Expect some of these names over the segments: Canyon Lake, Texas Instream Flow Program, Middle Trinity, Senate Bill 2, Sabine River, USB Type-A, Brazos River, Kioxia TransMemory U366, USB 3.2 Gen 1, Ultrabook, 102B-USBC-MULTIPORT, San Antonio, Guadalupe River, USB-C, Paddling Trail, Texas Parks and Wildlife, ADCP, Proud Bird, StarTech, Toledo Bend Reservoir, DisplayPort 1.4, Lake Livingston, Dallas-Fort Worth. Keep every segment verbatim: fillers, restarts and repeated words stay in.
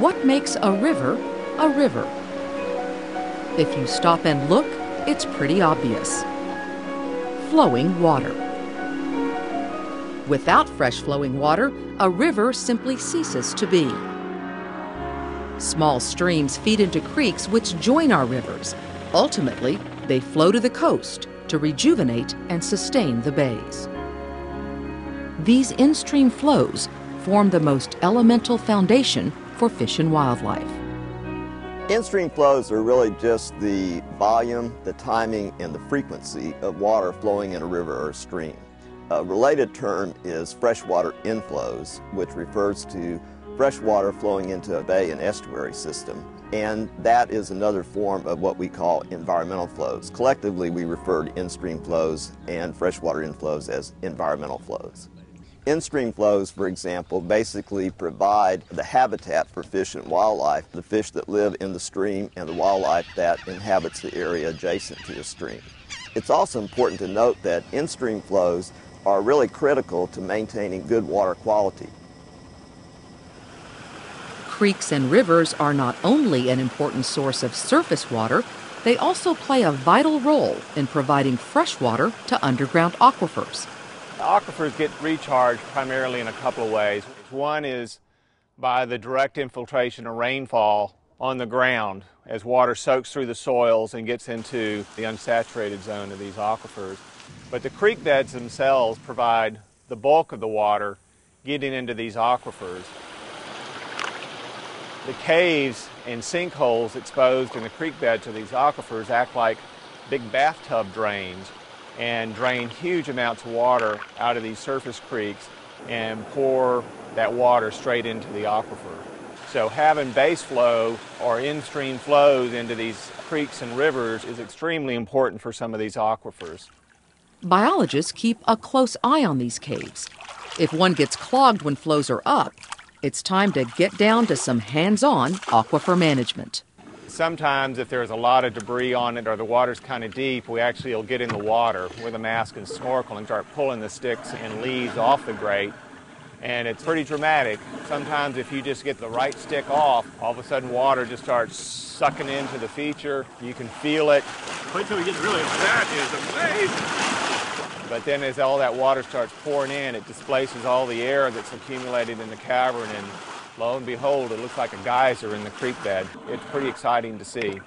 What makes a river a river? If you stop and look, it's pretty obvious. Flowing water. Without fresh flowing water, a river simply ceases to be. Small streams feed into creeks which join our rivers. Ultimately, they flow to the coast to rejuvenate and sustain the bays. These in-stream flows form the most elemental foundation for fish and wildlife. In-stream flows are really just the volume, the timing, and the frequency of water flowing in a river or a stream. A related term is freshwater inflows, which refers to fresh water flowing into a bay and estuary system, and that is another form of what we call environmental flows. Collectively, we refer to in-stream flows and freshwater inflows as environmental flows. In-stream flows, for example, basically provide the habitat for fish and wildlife, the fish that live in the stream and the wildlife that inhabits the area adjacent to the stream. It's also important to note that in-stream flows are really critical to maintaining good water quality. Creeks and rivers are not only an important source of surface water, they also play a vital role in providing fresh water to underground aquifers. The aquifers get recharged primarily in a couple of ways. One is by the direct infiltration of rainfall on the ground as water soaks through the soils and gets into the unsaturated zone of these aquifers. But the creek beds themselves provide the bulk of the water getting into these aquifers. The caves and sinkholes exposed in the creek beds of these aquifers act like big bathtub drains and drain huge amounts of water out of these surface creeks and pour that water straight into the aquifer. So having base flow or in-stream flows into these creeks and rivers is extremely important for some of these aquifers. Biologists keep a close eye on these caves. If one gets clogged when flows are up, it's time to get down to some hands-on aquifer management. Sometimes if there's a lot of debris on it or the water's kind of deep, we actually will get in the water with a mask and snorkel and start pulling the sticks and leaves off the grate. And it's pretty dramatic. Sometimes if you just get the right stick off, all of a sudden water just starts sucking into the feature. You can feel it. Wait till it gets really wet. It's amazing. But then as all that water starts pouring in, it displaces all the air that's accumulated in the cavern, and lo and behold, it looks like a geyser in the creek bed. It's pretty exciting to see.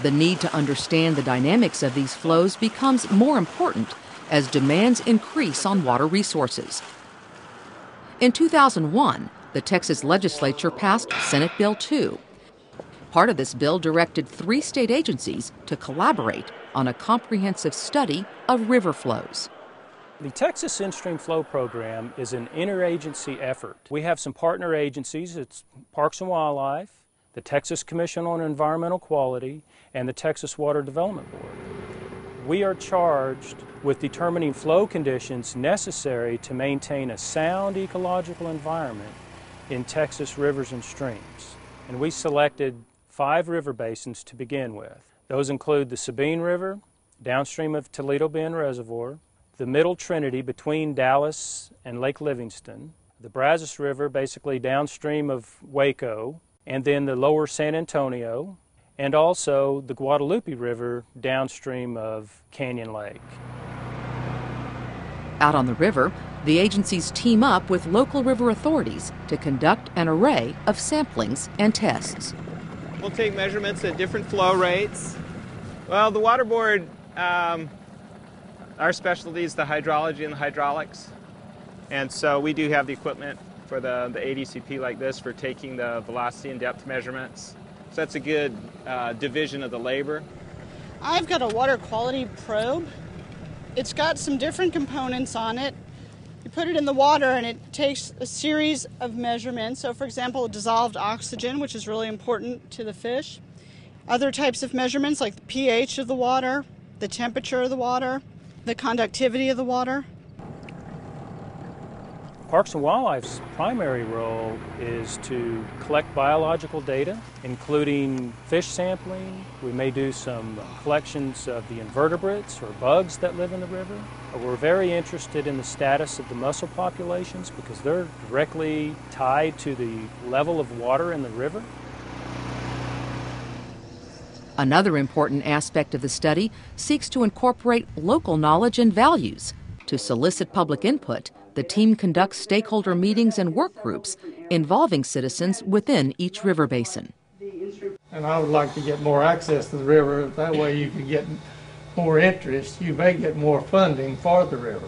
The need to understand the dynamics of these flows becomes more important as demands increase on water resources. In two thousand one, the Texas legislature passed Senate Bill two. Part of this bill directed three state agencies to collaborate on a comprehensive study of river flows. The Texas Instream Flow Program is an interagency effort. We have some partner agencies. It's Parks and Wildlife, the Texas Commission on Environmental Quality, and the Texas Water Development Board. We are charged with determining flow conditions necessary to maintain a sound ecological environment in Texas rivers and streams. And we selected five river basins to begin with. Those include the Sabine River, downstream of Toledo Bend Reservoir, the Middle Trinity between Dallas and Lake Livingston, the Brazos River basically downstream of Waco, and then the lower San Antonio, and also the Guadalupe River downstream of Canyon Lake. Out on the river, the agencies team up with local river authorities to conduct an array of samplings and tests. We'll take measurements at different flow rates. Well, the water board, um, our specialty is the hydrology and the hydraulics. And so we do have the equipment for the, the A D C P like this for taking the velocity and depth measurements. So that's a good uh, division of the labor. I've got a water quality probe. It's got some different components on it. You put it in the water and it takes a series of measurements. So for example, dissolved oxygen, which is really important to the fish. Other types of measurements like the pH of the water, the temperature of the water, the conductivity of the water. Parks and Wildlife's primary role is to collect biological data, including fish sampling. We may do some collections of the invertebrates or bugs that live in the river. We're very interested in the status of the mussel populations because they're directly tied to the level of water in the river. Another important aspect of the study seeks to incorporate local knowledge and values. To solicit public input, the team conducts stakeholder meetings and work groups involving citizens within each river basin. And I would like to get more access to the river. That way you can get more interest. You may get more funding for the river.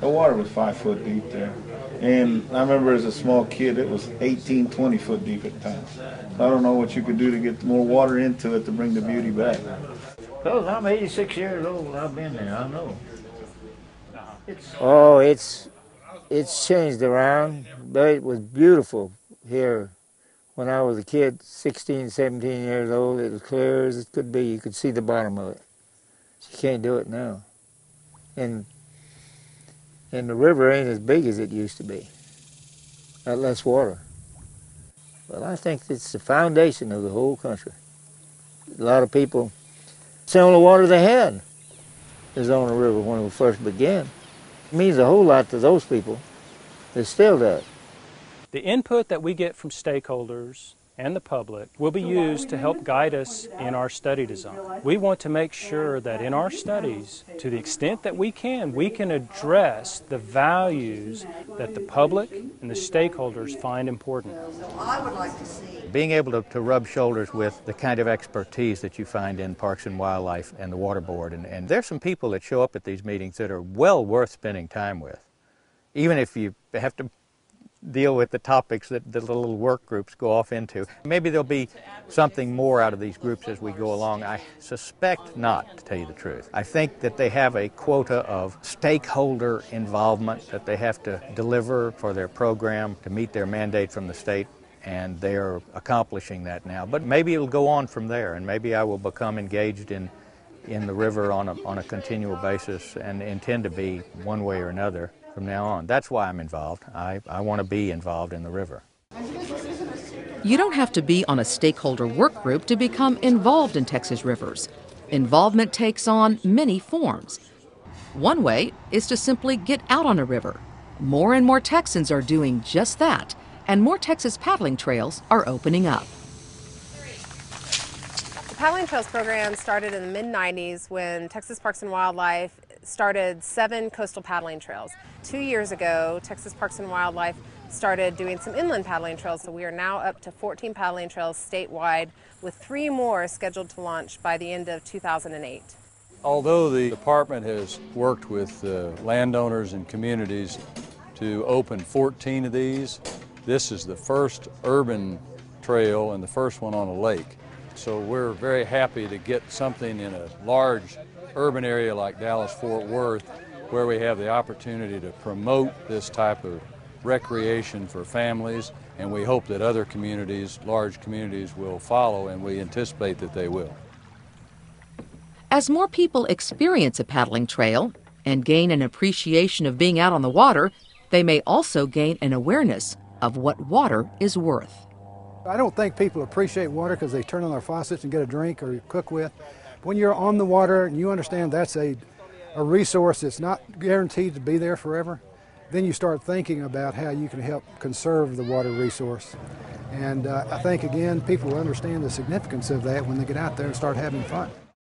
The water was five foot deep there. And I remember as a small kid, it was eighteen, twenty foot deep at times. I don't know what you could do to get more water into it to bring the beauty back. Because I'm eighty-six years old. I've been there. I know. Oh, it's it's changed around, but it was beautiful here when I was a kid, sixteen, seventeen years old. It was clear as it could be. You could see the bottom of it. You can't do it now. And, and the river ain't as big as it used to be. Got less water. Well, I think it's the foundation of the whole country. A lot of people, it's the only water they had is on the river when it first began. It means a whole lot to those people. It still does. The input that we get from stakeholders and the public will be used to help guide us in our study design. We want to make sure that in our studies, to the extent that we can, we can address the values that the public and the stakeholders find important. Being able to, to rub shoulders with the kind of expertise that you find in Parks and Wildlife and the Water Board, and, and there's some people that show up at these meetings that are well worth spending time with, even if you have to deal with the topics that the little work groups go off into. Maybe there'll be something more out of these groups as we go along. I suspect not, to tell you the truth. I think that they have a quota of stakeholder involvement that they have to deliver for their program to meet their mandate from the state, and they're accomplishing that now. But maybe it'll go on from there, and maybe I will become engaged in, in the river on a, on a continual basis and intend to be one way or another. From now on. That's why I'm involved. I, I want to be involved in the river. You don't have to be on a stakeholder work group to become involved in Texas rivers. Involvement takes on many forms. One way is to simply get out on a river. More and more Texans are doing just that, and more Texas paddling trails are opening up. The Paddling Trails program started in the mid nineties when Texas Parks and Wildlife started seven coastal paddling trails. Two years ago, Texas Parks and Wildlife started doing some inland paddling trails, so we are now up to fourteen paddling trails statewide, with three more scheduled to launch by the end of two thousand eight. Although the department has worked with uh, landowners and communities to open fourteen of these, this is the first urban trail and the first one on a lake. So we're very happy to get something in a large urban area like Dallas-Fort Worth, where we have the opportunity to promote this type of recreation for families, and we hope that other communities, large communities, will follow, and we anticipate that they will. As more people experience a paddling trail and gain an appreciation of being out on the water, they may also gain an awareness of what water is worth. I don't think people appreciate water because they turn on their faucets and get a drink or cook with. When you're on the water and you understand that's a, a resource that's not guaranteed to be there forever, then you start thinking about how you can help conserve the water resource. And uh, I think, again, people will understand the significance of that when they get out there and start having fun.